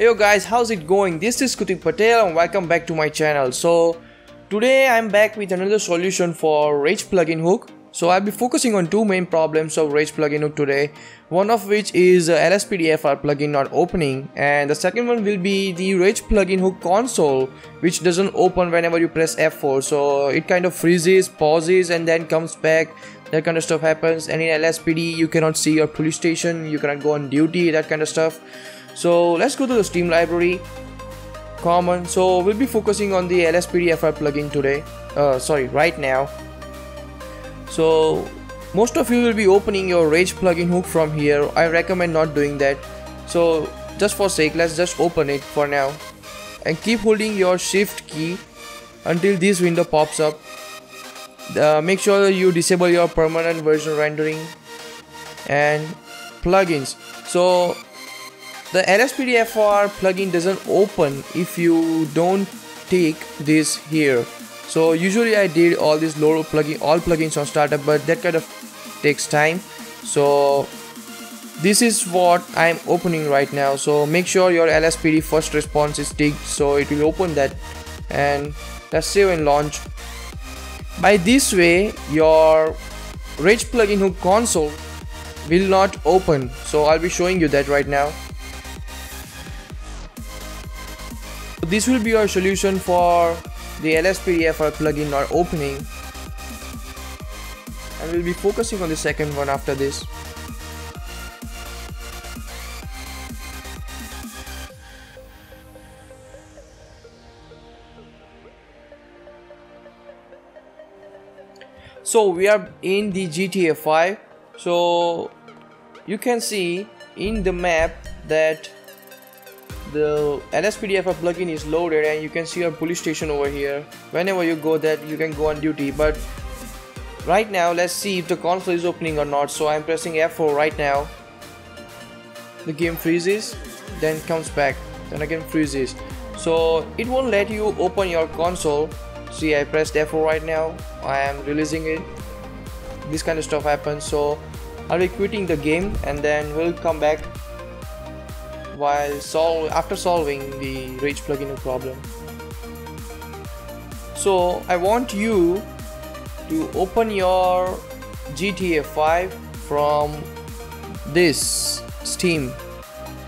Hey guys, how's it going? This is Krutik Patel and welcome back to my channel. So today I'm back with another solution for Rage plugin hook. So I'll be focusing on two main problems of Rage plugin hook today. One of which is LSPDFR plugin not opening, and the second one will be the Rage plugin hook console, which doesn't open whenever you press F4. So it kind of freezes, pauses, and then comes back. That kind of stuff happens. And in LSPD you cannot see your police station, you cannot go on duty, that kind of stuff. So let's go to the Steam library, common. So we'll be focusing on the LSPDFR plugin today, right now. So most of you will be opening your Rage plugin hook from here. I recommend not doing that. So just for sake, let's just open it for now and keep holding your shift key until this window pops up. Make sure you disable your permanent version rendering and plugins. So the LSPDFR plugin doesn't open if you don't take this here. So usually I did all these load plugin, all plugins on startup, but that kind of takes time. So this is what I'm opening right now. So make sure your LSPD first response is ticked, so it will open that. And let's save and launch. By this way, your Rage plugin hook console will not open. So I'll be showing you that right now. This will be your solution for the LSPDFR plugin not opening, and we'll be focusing on the second one after this. So we are in the GTA 5. So you can see in the map that the LSPDFR plugin is loaded, and you can see your police station over here. Whenever you go, that you can go on duty. But right now, let's see if the console is opening or not. So I'm pressing F4 right now. The game freezes, then comes back, then again freezes. So it won't let you open your console. See, I pressed F4 right now. I am releasing it. This kind of stuff happens. So I'll be quitting the game, and then we'll come back after solving the Rage plugin problem. So I want you to open your GTA 5 from this Steam.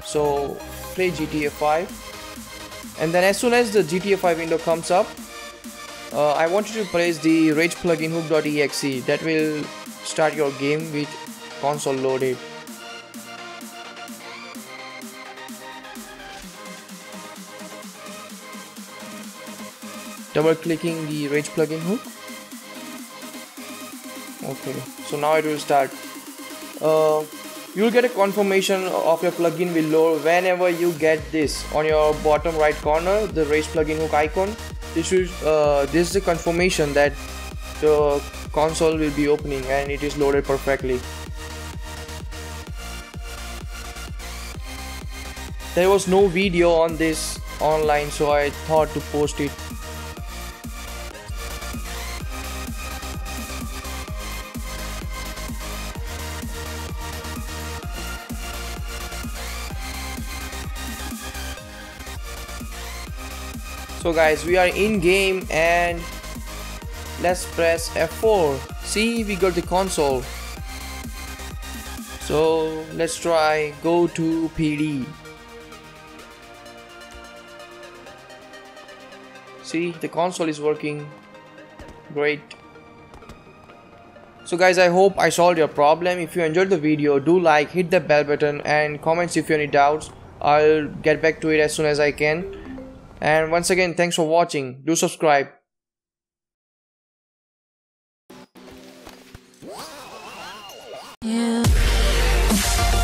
So play GTA 5, and then as soon as the GTA 5 window comes up, I want you to press the Rage plugin hook.exe. That will start your game with console loaded. Double clicking the Rage plugin hook. Okay, so now it will start. You will get a confirmation of your plugin will load whenever you get this on your bottom right corner, the Rage plugin hook icon. This is a confirmation that the console will be opening and it is loaded perfectly. There was no video on this online, so I thought to post it. So guys, we are in game, and let's press F4. See, we got the console. So let's try go to PD. See, the console is working great. So guys, I hope I solved your problem. If you enjoyed the video, do like, hit the bell button, and comments if you have any doubts. I'll get back to it as soon as I can. And once again, thanks for watching. Do subscribe. Yeah.